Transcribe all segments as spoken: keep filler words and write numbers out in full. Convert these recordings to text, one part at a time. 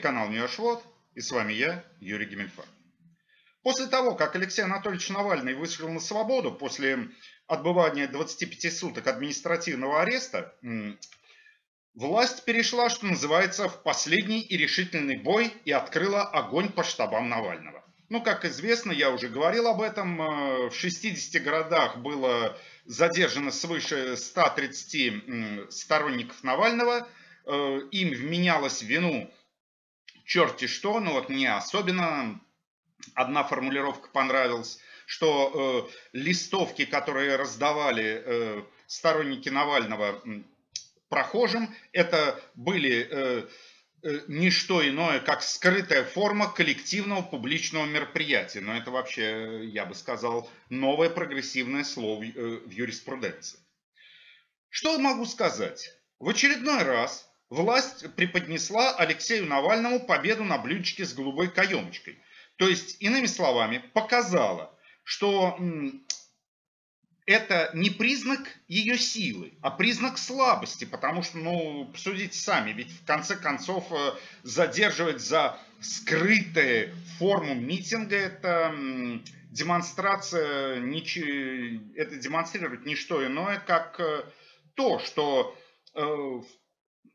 канал New Rush Word, и с вами я, Юрий Гиммельфарб. После того, как Алексей Анатольевич Навальный вышел на свободу после отбывания двадцати пяти суток административного ареста, власть перешла, что называется, в последний и решительный бой и открыла огонь по штабам Навального. Ну, как известно, я уже говорил об этом, в шестидесяти городах было задержано свыше ста тридцати сторонников Навального. Им вменялось в вину черти что, но вот мне особенно одна формулировка понравилась, что листовки, которые раздавали сторонники Навального прохожим, это были... не что иное, как скрытая форма коллективного публичного мероприятия. Но это вообще, я бы сказал, новое прогрессивное слово в юриспруденции. Что могу сказать? В очередной раз власть преподнесла Алексею Навальному победу на блюдечке с голубой каемочкой. То есть, иными словами, показала, что это не признак ее силы, а признак слабости, потому что, ну, посудите сами, ведь в конце концов задерживать за скрытую форму митинга, это демонстрация, это демонстрирует не что иное, как то, что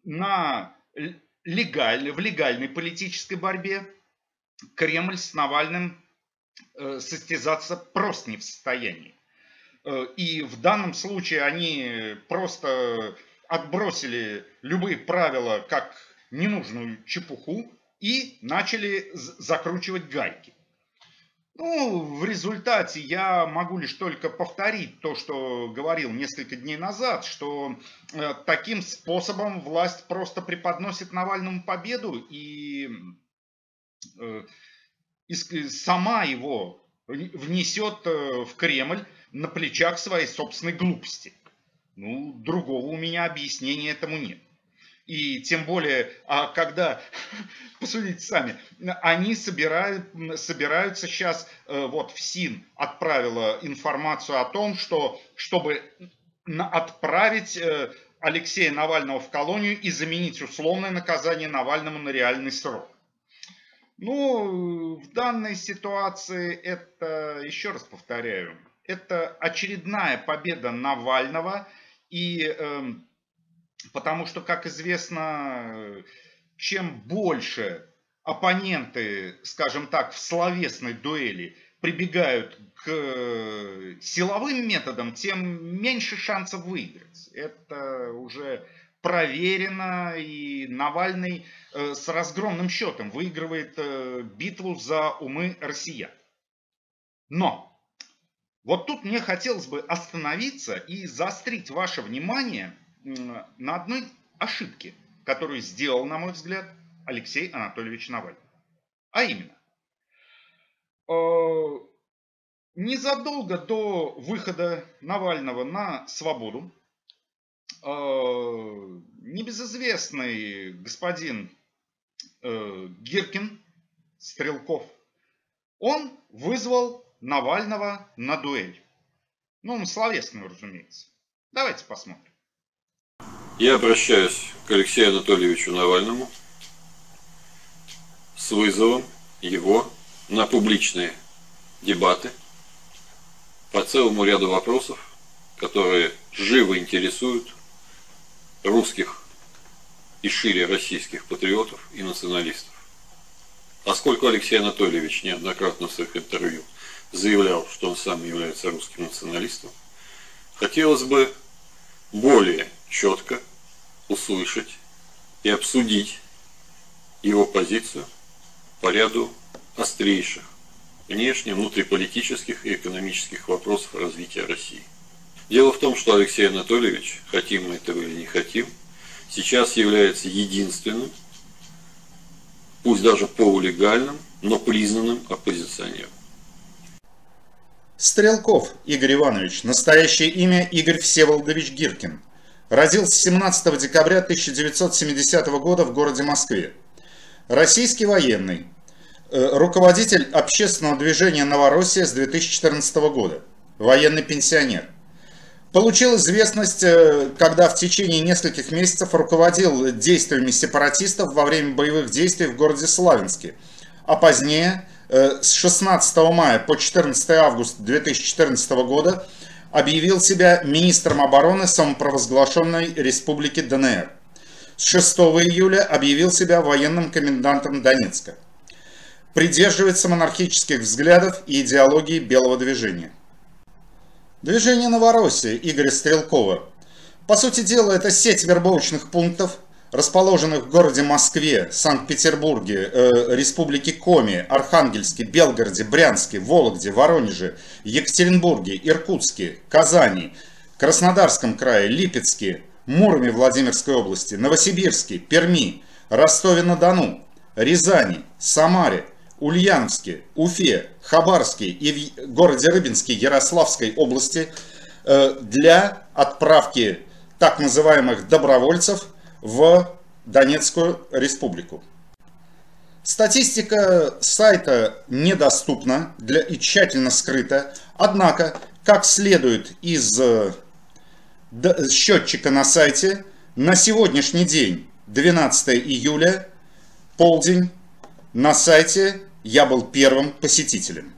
на легаль, в легальной политической борьбе Кремль с Навальным состязаться просто не в состоянии. И в данном случае они просто отбросили любые правила как ненужную чепуху и начали закручивать гайки. Ну, в результате я могу лишь только повторить то, что говорил несколько дней назад, что таким способом власть просто преподносит Навальному победу и сама его внесет в Кремль на плечах своей собственной глупости. Ну, другого у меня объяснения этому нет. И тем более, а когда, посудите сами, они собирают, собираются сейчас, вот в СИН отправила информацию о том, что чтобы отправить Алексея Навального в колонию и заменить условное наказание Навальному на реальный срок. Ну, в данной ситуации это, еще раз повторяю, это очередная победа Навального, и э, потому что, как известно, чем больше оппоненты, скажем так, в словесной дуэли прибегают к силовым методам, тем меньше шансов выиграть. Это уже проверено, и Навальный э, с разгромным счетом выигрывает э, битву за умы россиян. Но вот тут мне хотелось бы остановиться и заострить ваше внимание на одной ошибке, которую сделал, на мой взгляд, Алексей Анатольевич Навальный. А именно, незадолго до выхода Навального на свободу небезызвестный господин Гиркин, Стрелков, он вызвал Навального на дуэль. Ну, на словесную, разумеется. Давайте посмотрим. Я обращаюсь к Алексею Анатольевичу Навальному с вызовом его на публичные дебаты по целому ряду вопросов, которые живо интересуют русских и шире российских патриотов и националистов. Поскольку Алексей Анатольевич неоднократно в своих интервью заявлял, что он сам является русским националистом, хотелось бы более четко услышать и обсудить его позицию по ряду острейших внешне, внутриполитических и экономических вопросов развития России. Дело в том, что Алексей Анатольевич, хотим мы этого или не хотим, сейчас является единственным, пусть даже полулегальным, но признанным оппозиционером. Стрелков Игорь Иванович, настоящее имя Игорь Всеволодович Гиркин, родился семнадцатого декабря тысяча девятьсот семидесятого года в городе Москве. Российский военный, руководитель общественного движения «Новороссия» с две тысячи четырнадцатого года, военный пенсионер. Получил известность, когда в течение нескольких месяцев руководил действиями сепаратистов во время боевых действий в городе Славянске, а позднее с шестнадцатого мая по четырнадцатое августа две тысячи четырнадцатого года объявил себя министром обороны самопровозглашенной республики ДНР. С шестого июля объявил себя военным комендантом Донецка. Придерживается монархических взглядов и идеологии белого движения. Движение «Новороссия» Игоря Стрелкова. По сути дела, это сеть вербовочных пунктов, расположенных в городе Москве, Санкт-Петербурге, э, Республике Коми, Архангельске, Белгороде, Брянске, Вологде, Воронеже, Екатеринбурге, Иркутске, Казани, Краснодарском крае, Липецке, Муроме Владимирской области, Новосибирске, Перми, Ростове-на-Дону, Рязани, Самаре, Ульяновске, Уфе, Хабаровске и в городе Рыбинске Ярославской области для отправки так называемых добровольцев в Донецкую республику. Статистика сайта недоступна для, и тщательно скрыта, однако, как следует из счетчика на сайте, на сегодняшний день, двенадцатое июля, полдень, на сайте я был первым посетителем.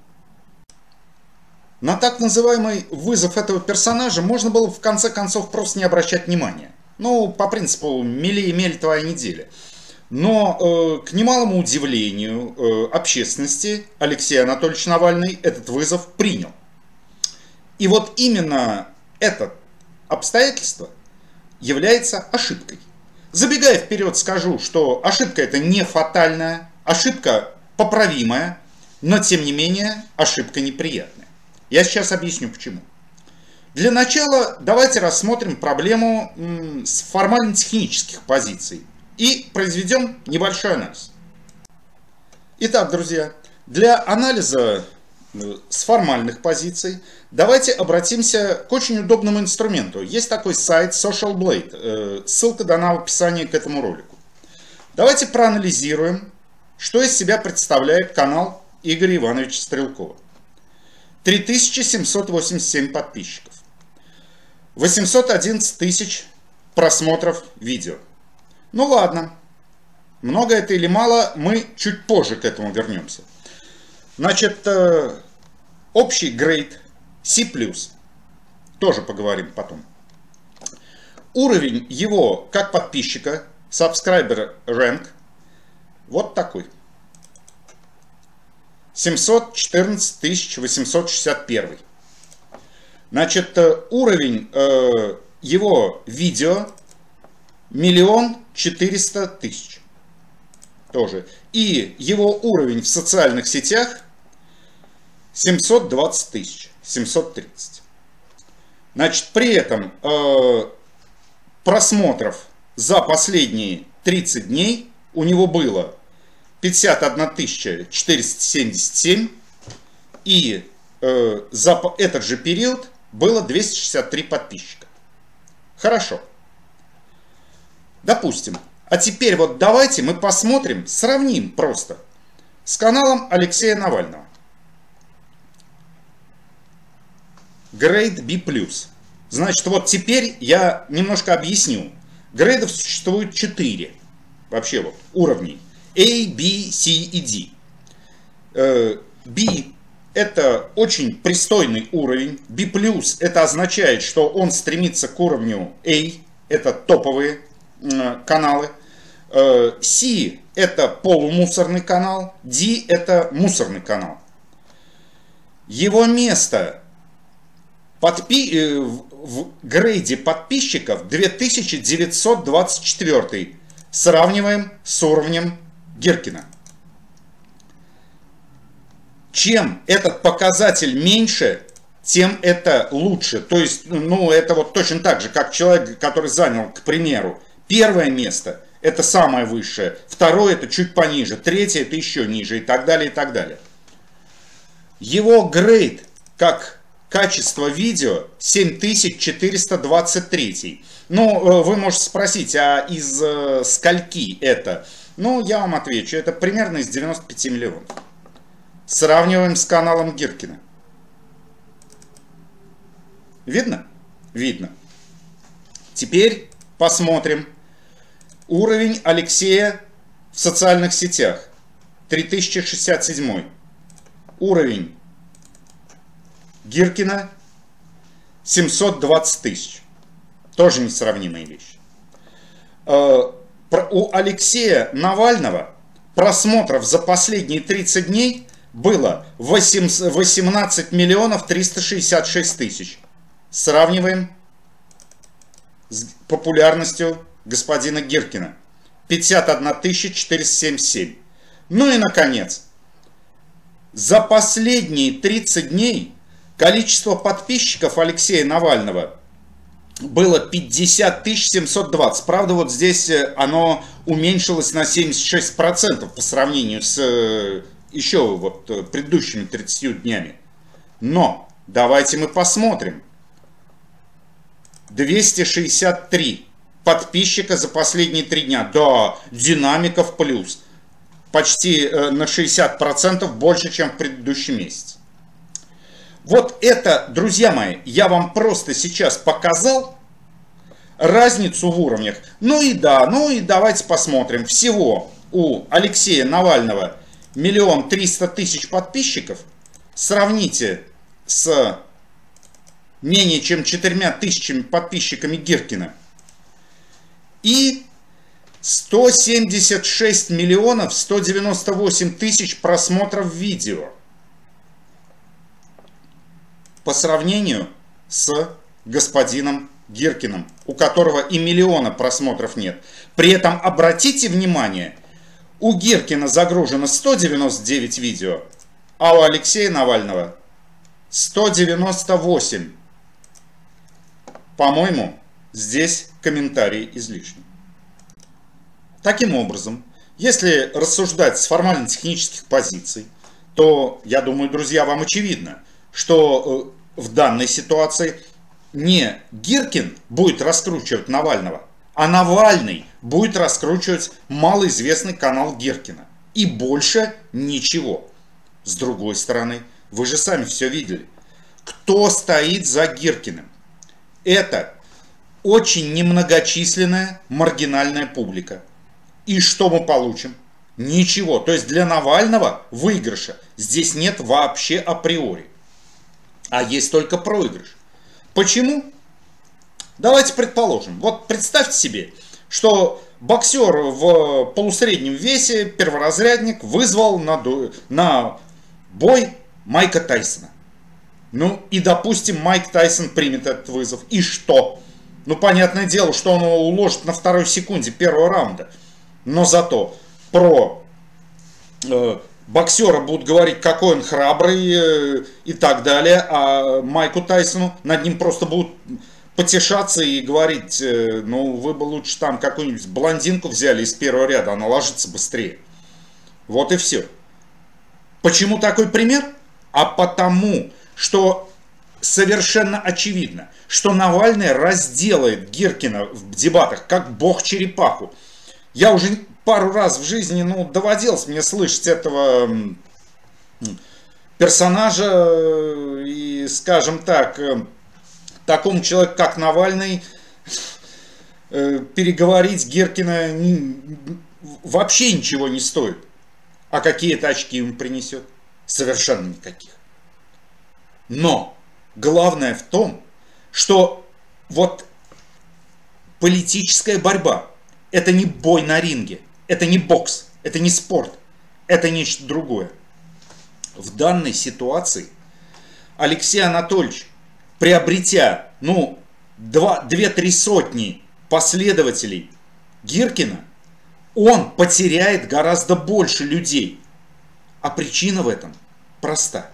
На так называемый вызов этого персонажа можно было в конце концов просто не обращать внимания. Ну, по принципу «мели и мели твоя неделя». Но э, к немалому удивлению э, общественности Алексей Анатольевич Навальный этот вызов принял. И вот именно это обстоятельство является ошибкой. Забегая вперед, скажу, что ошибка это не фатальная, ошибка поправимая, но тем не менее ошибка неприятная. Я сейчас объясню почему. Для начала давайте рассмотрим проблему с формально-технических позиций и произведем небольшой анализ. Итак, друзья, для анализа с формальных позиций давайте обратимся к очень удобному инструменту. Есть такой сайт Social Blade, ссылка дана в описании к этому ролику. Давайте проанализируем, что из себя представляет канал Игоря Ивановича Стрелкова. три тысячи семьсот восемьдесят семь подписчиков. восемьсот одиннадцать тысяч просмотров видео. Ну ладно, много это или мало, мы чуть позже к этому вернемся. Значит, общий грейд C+, тоже поговорим потом. Уровень его как подписчика, subscriber rank, вот такой. семьсот четырнадцать тысяч восемьсот шестьдесят один. Значит, уровень э, его видео один миллион четыреста тысяч. Тоже. И его уровень в социальных сетях семьсот двадцать тысяч. семьсот тридцать. Значит, при этом э, просмотров за последние тридцать дней у него было пятьдесят одна тысяча четыреста семьдесят семь, и э, за этот же период было двести шестьдесят три подписчика. Хорошо. Допустим. А теперь вот давайте мы посмотрим, сравним просто с каналом Алексея Навального. Грейд B+. Значит, вот теперь я немножко объясню. Грейдов существует четыре. Вообще вот уровней. A, B, C и D. B это очень пристойный уровень. B+, это означает, что он стремится к уровню A. Это топовые каналы. C это полумусорный канал. D это мусорный канал. Его место подпи... в грейде подписчиков две тысячи девятьсот двадцать четыре. Сравниваем с уровнем Гиркина. Чем этот показатель меньше, тем это лучше. То есть, ну, это вот точно так же, как человек, который занял, к примеру, первое место, это самое высшее, второе это чуть пониже, третье это еще ниже и так далее, и так далее. Его грейд, как качество видео, семь тысяч четыреста двадцать три. Ну, вы можете спросить, а из э, скольки это? Ну, я вам отвечу, это примерно из девяноста пяти миллионов. Сравниваем с каналом Гиркина. Видно? видно. Теперь посмотрим уровень Алексея в социальных сетях. три тысячи шестьдесят семь. Уровень Гиркина семьсот двадцать тысяч. Тоже несравнимые вещи. У Алексея Навального просмотров за последние тридцать дней было восемнадцать миллионов триста шестьдесят шесть тысяч. Сравниваем с популярностью господина Гиркина. пятьдесят одна тысяча четыреста семьдесят семь. Ну и наконец, за последние тридцать дней количество подписчиков Алексея Навального было пятьдесят тысяч семьсот двадцать. Правда, вот здесь оно уменьшилось на семьдесят шесть процентов по сравнению с еще вот предыдущими тридцатью днями. Но давайте мы посмотрим. двести шестьдесят три подписчика за последние три дня. Да, динамика в плюс. Почти на шестьдесят процентов больше, чем в предыдущий месяц. Вот это, друзья мои, я вам просто сейчас показал разницу в уровнях. Ну и да, ну и давайте посмотрим. Всего у Алексея Навального миллион триста тысяч подписчиков. Сравните с менее чем четырьмя тысячами подписчиками Гиркина. И сто семьдесят шесть миллионов сто девяносто восемь тысяч просмотров видео. По сравнению с господином Гиркиным, у которого и миллиона просмотров нет. При этом обратите внимание, у Гиркина загружено сто девяносто девять видео, а у Алексея Навального сто девяносто восемь. По-моему, здесь комментарии излишни. Таким образом, если рассуждать с формально-технических позиций, то, я думаю, друзья, вам очевидно, что в данной ситуации не Гиркин будет раскручивать Навального, а Навальный будет раскручивать малоизвестный канал Гиркина. И больше ничего. С другой стороны, вы же сами все видели. Кто стоит за Гиркиным? Это очень немногочисленная маргинальная публика. И что мы получим? Ничего. То есть для Навального выигрыша здесь нет вообще априори. А есть только проигрыш. Почему? Давайте предположим. Вот представьте себе, что боксер в полусреднем весе, перворазрядник, вызвал на, на бой Майка Тайсона. Ну и допустим, Майк Тайсон примет этот вызов. И что? Ну понятное дело, что он его уложит на второй секунде первого раунда. Но зато про э, боксера будут говорить, какой он храбрый э, и так далее. А Майку Тайсону над ним просто будут потешаться и говорить, э, ну вы бы лучше там какую-нибудь блондинку взяли из первого ряда, она ложится быстрее. Вот и все. Почему такой пример? А потому, что совершенно очевидно, что Навальный разделает Гиркина в дебатах, как бог черепаху. Я уже пару раз в жизни, ну, доводилось мне слышать этого персонажа, и, скажем так, такому человеку, как Навальный, переговорить Гиркина вообще ничего не стоит. А какие-то очки ему принесет? Совершенно никаких. Но главное в том, что вот политическая борьба. Это не бой на ринге, это не бокс, это не спорт, это нечто другое. В данной ситуации Алексей Анатольевич, приобретя ну, две-три сотни последователей Гиркина, он потеряет гораздо больше людей. А причина в этом проста.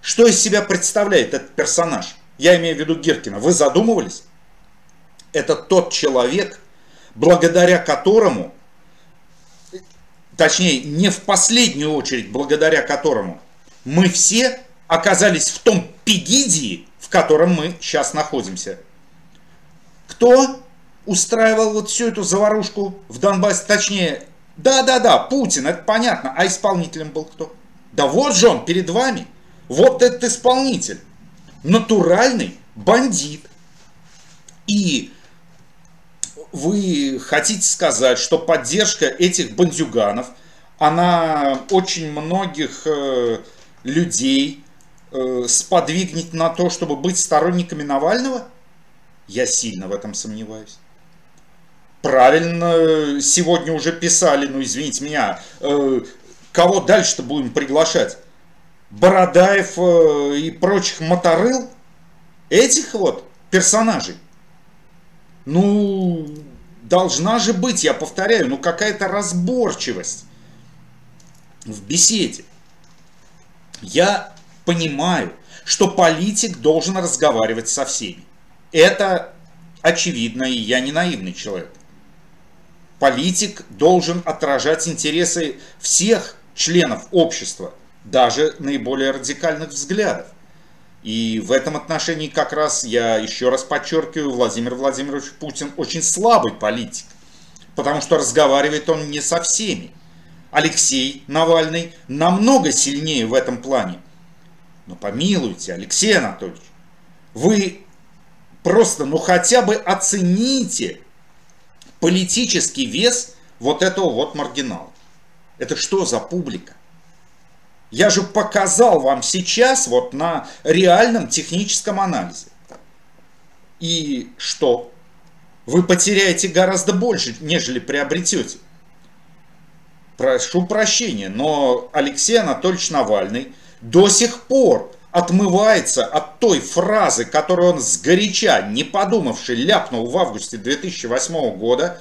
Что из себя представляет этот персонаж? Я имею в виду Гиркина. Вы задумывались? Это тот человек, благодаря которому, точнее, не в последнюю очередь, благодаря которому мы все оказались в том пигидии, в котором мы сейчас находимся. Кто устраивал вот всю эту заварушку в Донбассе? Точнее, да-да-да, Путин, это понятно, а исполнителем был кто? Да вот же он перед вами, вот этот исполнитель, натуральный бандит, И вы хотите сказать, что поддержка этих бандюганов, она очень многих людей сподвигнет на то, чтобы быть сторонниками Навального? Я сильно в этом сомневаюсь. Правильно, сегодня уже писали, ну извините меня, кого дальше-то будем приглашать? Бородаев и прочих моторыл? Этих вот персонажей? Ну, должна же быть, я повторяю, ну какая-то разборчивость в беседе. Я понимаю, что политик должен разговаривать со всеми. Это очевидно, и я не наивный человек. Политик должен отражать интересы всех членов общества, даже наиболее радикальных взглядов. И в этом отношении как раз, я еще раз подчеркиваю, Владимир Владимирович Путин очень слабый политик, потому что разговаривает он не со всеми. Алексей Навальный намного сильнее в этом плане. Но помилуйте, Алексей Анатольевич, вы просто, ну хотя бы оцените политический вес вот этого вот маргинала. Это что за публика? Я же показал вам сейчас вот на реальном техническом анализе. И что? Вы потеряете гораздо больше, нежели приобретете. Прошу прощения, но Алексей Анатольевич Навальный до сих пор отмывается от той фразы, которую он сгоряча, не подумавши, ляпнул в августе две тысячи восьмого года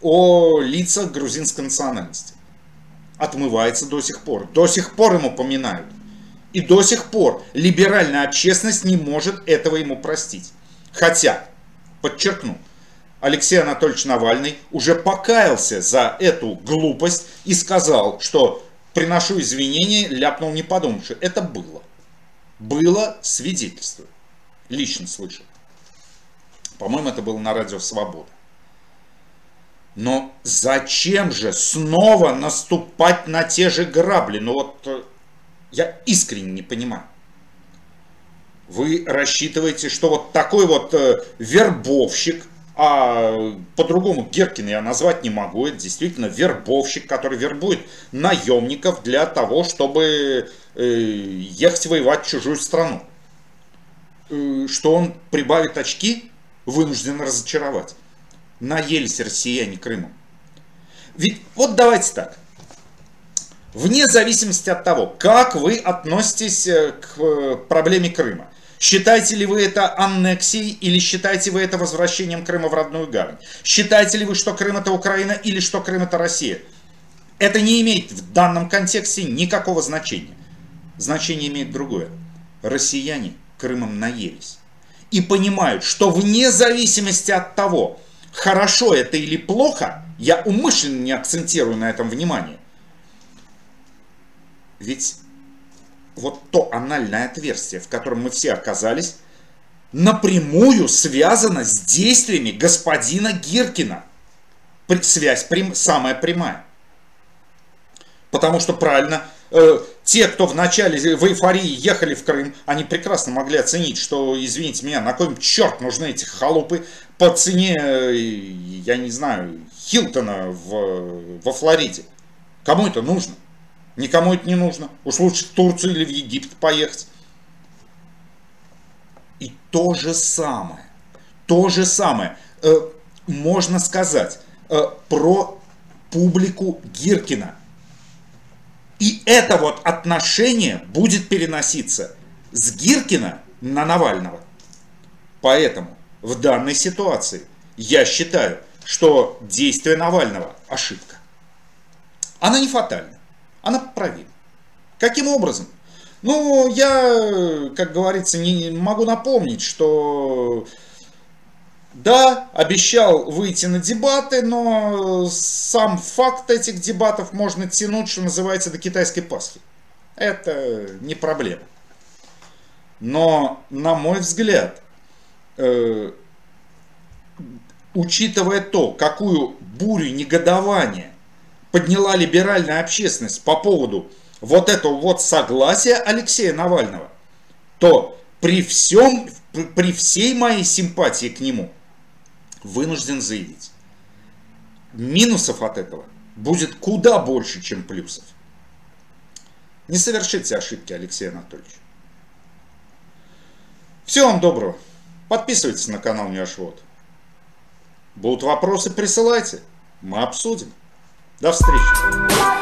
о лицах грузинской национальности. Отмывается до сих пор. До сих пор ему поминают. И до сих пор либеральная общественность не может этого ему простить. Хотя, подчеркну, Алексей Анатольевич Навальный уже покаялся за эту глупость и сказал, что приношу извинения, ляпнул не подумавши. Это было. Было свидетельство. Лично слышал. По-моему, это было на радио «Свобода». Но зачем же снова наступать на те же грабли? Ну вот, я искренне не понимаю. Вы рассчитываете, что вот такой вот вербовщик, а по-другому Гиркина я назвать не могу, это действительно вербовщик, который вербует наемников для того, чтобы ехать воевать в чужую страну. Что он прибавит очки, вынужден разочаровать. Наелись россияне Крымом. Ведь вот давайте так. Вне зависимости от того, как вы относитесь к проблеме Крыма. Считаете ли вы это аннексией или считаете вы это возвращением Крыма в родную гавань? Считаете ли вы, что Крым это Украина или что Крым это Россия? Это не имеет в данном контексте никакого значения. Значение имеет другое. Россияне Крымом наелись. И понимают, что вне зависимости от того, хорошо это или плохо, я умышленно не акцентирую на этом внимание. Ведь вот то анальное отверстие, в котором мы все оказались, напрямую связано с действиями господина Гиркина. Связь прям, самая прямая. Потому что, правильно, э, те, кто вначале в эйфории ехали в Крым, они прекрасно могли оценить, что, извините меня, на кой черт нужны эти халупы, по цене, я не знаю, Хилтона в, во Флориде. Кому это нужно? Никому это не нужно. Уж лучше в Турцию или в Египет поехать. И то же самое, то же самое, э, можно сказать, э, про публику Гиркина. И это вот отношение будет переноситься с Гиркина на Навального. Поэтому в данной ситуации я считаю, что действие Навального – ошибка. Она не фатальна, она поправима. Каким образом? Ну, я, как говорится, не могу напомнить, что да, обещал выйти на дебаты, но сам факт этих дебатов можно тянуть, что называется, до китайской Пасхи. Это не проблема. Но, на мой взгляд, Э, учитывая то, какую бурю негодования подняла либеральная общественность по поводу вот этого вот согласия Алексея Навального, то при всем, при всей моей симпатии к нему, вынужден заявить, минусов от этого будет куда больше, чем плюсов. Не совершите ошибки, Алексей Анатольевич. Всего вам доброго. Подписывайтесь на канал New Rush Word. Будут вопросы, присылайте. Мы обсудим. До встречи.